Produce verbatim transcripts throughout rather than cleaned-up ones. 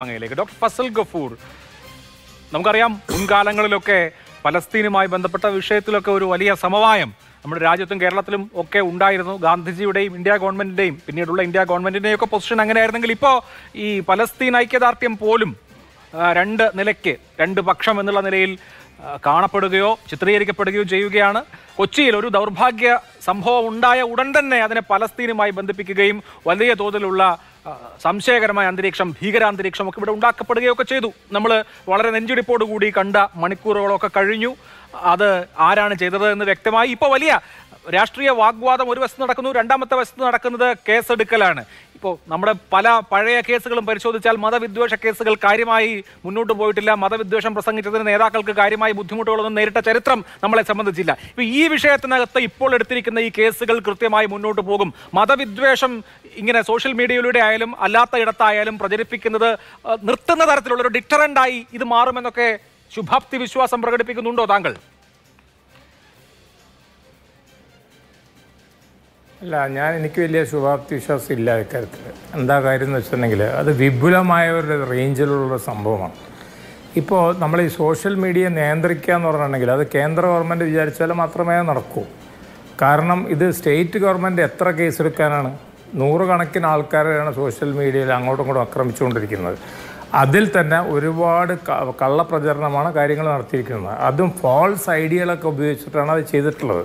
Doctor Faisal Ghafoor, Namkariam, Ungalangaloke, Palestine, my Bandapata, Vishetuloka, Valia Samavayam, Amrajat and Keralatum, okay, Undai, Gandhiji, India government name, Pinidula, India government in Eco position, and Erangalipo, E. Palestine, Ike Dartium Polum, Rand Neleke, Rand Baksham and the Lanil, Kana Purdue, Chitrika Purdue, Jayugana, Kochi, Lodu, Daurbagia, somehow Undaya, Udandana, than a Palestine, my Bandapiki game, Valia Todalula. സംശയകരമായ അന്തരീക്ഷം ഭീകര അന്തരീക്ഷമൊക്കെ ഇവിടെ ഉണ്ടാക്കപ്പെടുകയൊക്കെ ചെയ്തു. നമ്മൾ വളരെ നെഞ്ചിടിപ്പോട് കൂടി കണ്ട മണിക്കൂറുകളൊക്കെ കഴിഞ്ഞു. അത് ആരാണ് ചെയ്തത് എന്ന് വ്യക്തമായി ഇപ്പോൾ വലിയ രാഷ്ട്രീയ വാഗ്വാദം ഒരു വശത്ത് നടക്കുന്നു, രണ്ടാമത്തെ വശത്ത് നടക്കുന്നത് കേസെടുക്കലാണ്. ഇപ്പോൾ നമ്മുടെ പല പഴയ കേസുകളും പരിശോധിച്ചാൽ മതവിദ്വേഷ കേസുകൾ കാര്യമായി മുന്നോട്ട് പോയിട്ടില്ല. മതവിദ്വേഷം പ്രസംഗിച്ചതിന് നേതാക്കൾക്ക് കാര്യമായി ബുദ്ധിമുട്ടുകളൊന്നും നേരിട്ട ചരിത്രം നമ്മളെ സംബന്ധിച്ചില്ല. ഇപ്പോൾ ഈ വിഷയത്തിനകത്ത് ഇപ്പോൾ എടുത്തിരിക്കുന്ന ഈ കേസുകൾ കൃത്യമായി മുന്നോട്ട് പോകും. മതവിദ്വേഷം ഇങ്ങനെ സോഷ്യൽ മീഡിയയിലൂടെ ആയാലും അല്ലാത്ത ഇടത്തായാലും പ്രചരിപ്പിക്കുന്നത് നിർത്തുന്ന തരത്തിലുള്ളൊരു ഡിറ്ററൻ്റായി ഇത് മാറുമെന്നൊക്കെ ശുഭാപ്തി വിശ്വാസം പ്രകടിപ്പിക്കുന്നുണ്ടോ താങ്കൾ? അല്ല, ഞാൻ എനിക്ക് വലിയ ശുഭാപ്തി വിശ്വാസം ഇല്ല ഇക്കാര്യത്തിൽ. എന്താ കാര്യം എന്ന് വെച്ചിട്ടുണ്ടെങ്കിൽ അത് വിപുലമായ ഒരു റേഞ്ചിലുള്ള സംഭവമാണ്. ഇപ്പോൾ നമ്മൾ ഈ സോഷ്യൽ മീഡിയ നിയന്ത്രിക്കുക എന്ന് പറഞ്ഞിട്ടുണ്ടെങ്കിൽ അത് കേന്ദ്ര ഗവൺമെൻറ് വിചാരിച്ചാൽ മാത്രമേ നടക്കൂ. കാരണം ഇത് സ്റ്റേറ്റ് ഗവൺമെൻറ് എത്ര കേസെടുക്കാനാണ്? നൂറുകണക്കിന് ആൾക്കാരെയാണ് സോഷ്യൽ മീഡിയയിൽ അങ്ങോട്ടും ഇങ്ങോട്ടും ആക്രമിച്ചുകൊണ്ടിരിക്കുന്നത്. അതിൽ തന്നെ ഒരുപാട് കള്ളപ്രചരണമാണ് കാര്യങ്ങൾ നടത്തിയിരിക്കുന്നത്. അതും ഫാൾസ് ഐഡിയകളൊക്കെ ഉപയോഗിച്ചിട്ടാണ് അത് ചെയ്തിട്ടുള്ളത്.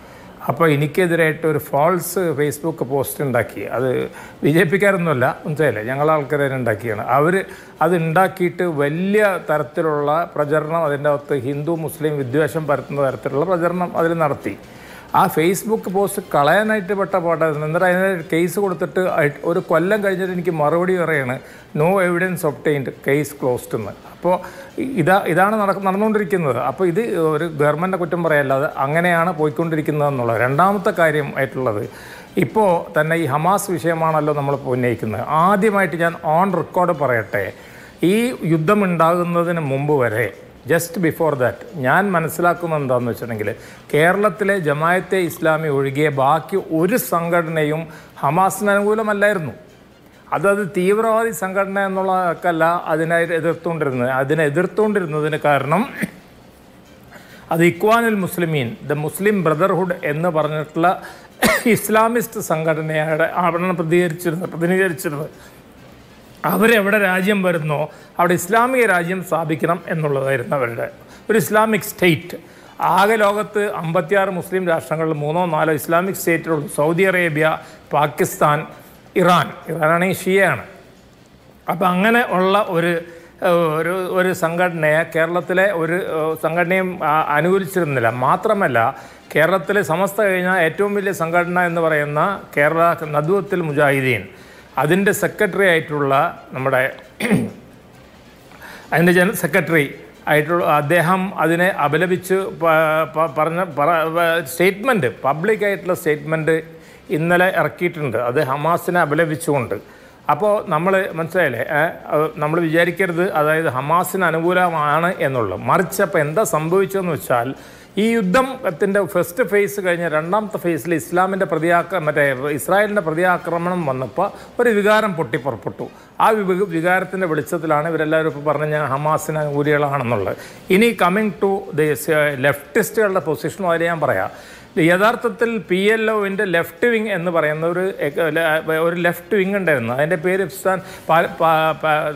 അപ്പോൾ എനിക്കെതിരായിട്ട് ഒരു ഫാൾസ് ഫേസ്ബുക്ക് പോസ്റ്റ് ഉണ്ടാക്കി. അത് ബി ജെ പിക്കാരൊന്നുമല്ല, മനസ്സിലായില്ലേ, ഞങ്ങളെ ആൾക്കാരെ ഉണ്ടാക്കിയാണ്. അവർ അത് ഉണ്ടാക്കിയിട്ട് വലിയ തരത്തിലുള്ള പ്രചരണം, അതിൻ്റെ അകത്ത് ഹിന്ദു മുസ്ലിം വിദ്വേഷം പരത്തുന്ന തരത്തിലുള്ള പ്രചരണം അതിൽ നടത്തി. ആ ഫേസ്ബുക്ക് പോസ്റ്റ് കളയാനായിട്ട് പെട്ട പാട്ടായിരുന്നു. എന്നിട്ട് അതിന് കേസ് കൊടുത്തിട്ട് ഒരു കൊല്ലം കഴിഞ്ഞിട്ട് എനിക്ക് മറുപടി പറയാണ്, no evidence obtained, case closed എന്ന്. അപ്പോൾ ഇതാ ഇതാണ് നടന്നുകൊണ്ടിരിക്കുന്നത്. അപ്പോൾ ഇത് ഒരു ഗവൺമെൻറ്റിനെ കുറ്റം പറയല്ലാതെ അങ്ങനെയാണ് പോയിക്കൊണ്ടിരിക്കുന്നത് എന്നുള്ളത്. രണ്ടാമത്തെ കാര്യം ആയിട്ടുള്ളത്, ഇപ്പോൾ തന്നെ ഈ ഹമാസ് വിഷയമാണല്ലോ നമ്മൾ ഉന്നയിക്കുന്നത്. ആദ്യമായിട്ട് ഞാൻ ഓൺ റെക്കോർഡ് പറയട്ടെ, ഈ യുദ്ധം ഉണ്ടാകുന്നതിന് മുമ്പ് വരെ, ജസ്റ്റ് ബിഫോർ ദാറ്റ്, ഞാൻ മനസ്സിലാക്കുന്നത് എന്താണെന്ന് വെച്ചിട്ടുണ്ടെങ്കിൽ കേരളത്തിലെ ജമായത്തെ ഇസ്ലാമി ഒഴികെ ബാക്കി ഒരു സംഘടനയും ഹമാസിന് അനുകൂലമല്ലായിരുന്നു. അതത് തീവ്രവാദി സംഘടന എന്നുള്ളതൊക്കെയല്ല അതിനെ എതിർത്തുകൊണ്ടിരുന്നത്. അതിനെ എതിർത്തുകൊണ്ടിരുന്നതിന് കാരണം അത് ഇഖ്വാനുൽ മുസ്ലിമീൻ, ദ മുസ്ലിം ബ്രദർഹുഡ് എന്ന് പറഞ്ഞിട്ടുള്ള ഇസ്ലാമിസ്റ്റ് സംഘടനയുടെ ആണ് പ്രതികരിച്ചിരുന്നത് പ്രതിനിധീകരിച്ചിരുന്നത്. അവരെവിടെ രാജ്യം വരുന്നോ അവിടെ ഇസ്ലാമിക രാജ്യം സ്ഥാപിക്കണം എന്നുള്ളതായിരുന്നു അവരുടെ ഒരു ഇസ്ലാമിക് സ്റ്റേറ്റ്. ആകെ ലോകത്ത് അമ്പത്തിയാറ് മുസ്ലിം രാഷ്ട്രങ്ങളിൽ മൂന്നോ നാലോ ഇസ്ലാമിക് സ്റ്റേറ്റുകളുള്ളൂ. Saudi Arabia, Pakistan, Iran. ഇറാനാണെങ്കിൽ ഷിയയാണ്. അപ്പം അങ്ങനെ ഉള്ള ഒരു ഒരു ഒരു സംഘടനയെ കേരളത്തിലെ ഒരു സംഘടനയും അനുകൂലിച്ചിരുന്നില്ല. മാത്രമല്ല, കേരളത്തിലെ സമസ്ത കഴിഞ്ഞ ഏറ്റവും വലിയ സംഘടന എന്ന് പറയുന്ന കേരള നദ്വത്തുൽ മുജാഹിദീൻ, അതിൻ്റെ സെക്രട്ടറി ആയിട്ടുള്ള നമ്മുടെ അതിൻ്റെ ജനറൽ സെക്രട്ടറി ആയിട്ടുള്ള അദ്ദേഹം അതിനെ അപലപിച്ച് പറഞ്ഞ സ്റ്റേറ്റ്മെൻറ്റ്, പബ്ലിക്കായിട്ടുള്ള സ്റ്റേറ്റ്മെൻറ്റ് ഇന്നലെ ഇറക്കിയിട്ടുണ്ട്, അത് ഹമാസിനെ അപലപിച്ചുകൊണ്ട്. അപ്പോൾ നമ്മൾ മനസ്സിലായില്ലേ, നമ്മൾ വിചാരിക്കരുത് അതായത് ഹമാസിന് അനുകൂലമാണ് എന്നുള്ളത്. മറിച്ച് അപ്പോൾ എന്താ സംഭവിച്ചതെന്ന് വെച്ചാൽ, ഈ യുദ്ധത്തിൻ്റെ ഫസ്റ്റ് ഫേസ് കഴിഞ്ഞ രണ്ടാമത്തെ ഫേസിൽ ഇസ്ലാമിൻ്റെ പ്രതിയാക്ര മറ്റേ ഇസ്രായേലിൻ്റെ പ്രതിയാക്രമണം വന്നപ്പോൾ ഒരു വികാരം പൊട്ടിപ്പുറപ്പെട്ടു. ആ വിവ വികാരത്തിൻ്റെ വെളിച്ചത്തിലാണ് ഇവരെല്ലാവരും ഇപ്പോൾ പറഞ്ഞു ഞാൻ ഹമാസിന് അനുകൂലികളാണെന്നുള്ളത്. ഇനി കമ്മിങ് ടു ദ ലെഫ്റ്റിസ്റ്റുകളുടെ പൊസിഷനും അതിൽ ഞാൻ പറയാം. യഥാർത്ഥത്തിൽ പി എൽ ഒവിൻ്റെ ലെഫ്റ്റ് വിങ് എന്ന് പറയുന്ന ഒരു ഒരു ലെഫ്റ്റ് വിങ് ഉണ്ടായിരുന്നു. അതിൻ്റെ പേര്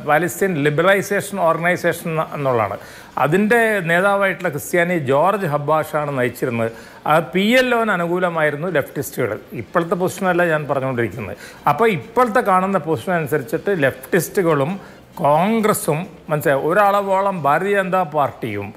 പാലസ്തീൻ ലിബറൈസേഷൻ ഓർഗനൈസേഷൻ എന്നുള്ളതാണ്. അതിൻ്റെ നേതാവായിട്ടുള്ള ക്രിസ്ത്യാനി ജോർജ് ഹബ്ബാഷാണ് നയിച്ചിരുന്നത്. അത് പി എൽ ഒന് അനുകൂലമായിരുന്നു ലെഫ്റ്റിസ്റ്റുകൾ. ഇപ്പോഴത്തെ പൊസിഷനല്ല ഞാൻ പറഞ്ഞുകൊണ്ടിരിക്കുന്നത്. അപ്പോൾ ഇപ്പോഴത്തെ കാണുന്ന പൊസിഷൻ അനുസരിച്ചിട്ട് ലെഫ്റ്റിസ്റ്റുകളും കോൺഗ്രസും മനസ്സിലായി ഒരളവോളം ഭാരതീയ ജനതാ പാർട്ടിയും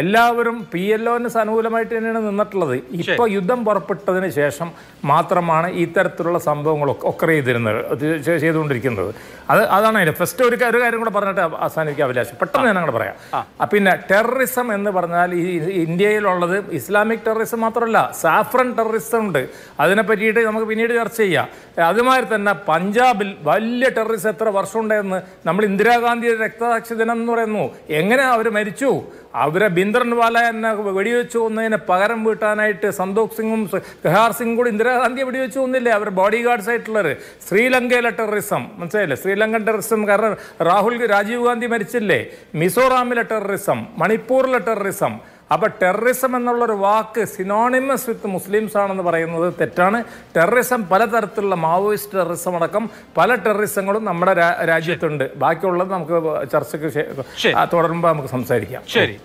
എല്ലാവരും പി എൽ ഒന് അനുകൂലമായിട്ട് തന്നെയാണ് നിന്നിട്ടുള്ളത്. ഇപ്പോൾ യുദ്ധം പുറപ്പെട്ടതിന് ശേഷം മാത്രമാണ് ഇത്തരത്തിലുള്ള സംഭവങ്ങളൊക്കെ ഒക്കെ ചെയ്തിരുന്നത് ചെയ്തുകൊണ്ടിരിക്കുന്നത്. അത് അതാണ് അതിൻ്റെ ഫസ്റ്റ് ഒരു ഒരു കാര്യം കൂടെ പറഞ്ഞിട്ട് അവസാനിപ്പിക്കുക അഭിലാഷം. പെട്ടെന്ന് ഞാൻ അങ്ങോട്ട് പറയാം. പിന്നെ ടെററിസം എന്ന് പറഞ്ഞാൽ ഈ ഇന്ത്യയിലുള്ളത് ഇസ്ലാമിക് ടെററിസം മാത്രമല്ല, സാഫ്രൻ ടെററിസം ഉണ്ട്. അതിനെ പറ്റിയിട്ട് നമുക്ക് പിന്നീട് ചർച്ച ചെയ്യാം. അതുമാതിരി തന്നെ പഞ്ചാബിൽ വലിയ ടെററിസം എത്ര വർഷം ഉണ്ടായിരുന്നു. നമ്മൾ ഇന്ദിരാഗാന്ധിയുടെ രക്തസാക്ഷി ദിനം എന്ന് പറയുന്നു. എങ്ങനെ അവർ മരിച്ചു? അവരെ ബിന്ദ്രൻവാല എന്നെ വെടിവെച്ചു കൊന്നതിനെ പകരം വീട്ടാനായിട്ട് സന്തോഖ് സിംഗും ഖഹാർ സിംഗും കൂടി ഇന്ദിരാഗാന്ധിയെ വെടിവെച്ചു കൊന്നില്ലേ, അവർ ബോഡി ഗാർഡ്സ് ആയിട്ടുള്ളവർ. ശ്രീലങ്കയിലെ ടെററിസം മനസ്സിലായില്ലേ, ശ്രീലങ്കൻ ടെററിസം. കാരണം രാഹുൽ രാജീവ് ഗാന്ധി മരിച്ചില്ലേ. മിസോറാമിലെ ടെററിസം, മണിപ്പൂരിലെ ടെററിസം. അപ്പോൾ ടെററിസം എന്നുള്ളൊരു വാക്ക് സിനോണിമസ് വിത്ത് മുസ്ലിംസ് ആണെന്ന് പറയുന്നത് തെറ്റാണ്. ടെററിസം പലതരത്തിലുള്ള മാവോയിസ്റ്റ് ടെററിസം അടക്കം പല ടെററിസങ്ങളും നമ്മുടെ രാജ്യത്തുണ്ട്. ബാക്കിയുള്ളത് നമുക്ക് ചർച്ചയ്ക്ക് തുടരുമ്പോൾ നമുക്ക് സംസാരിക്കാം. ശരി.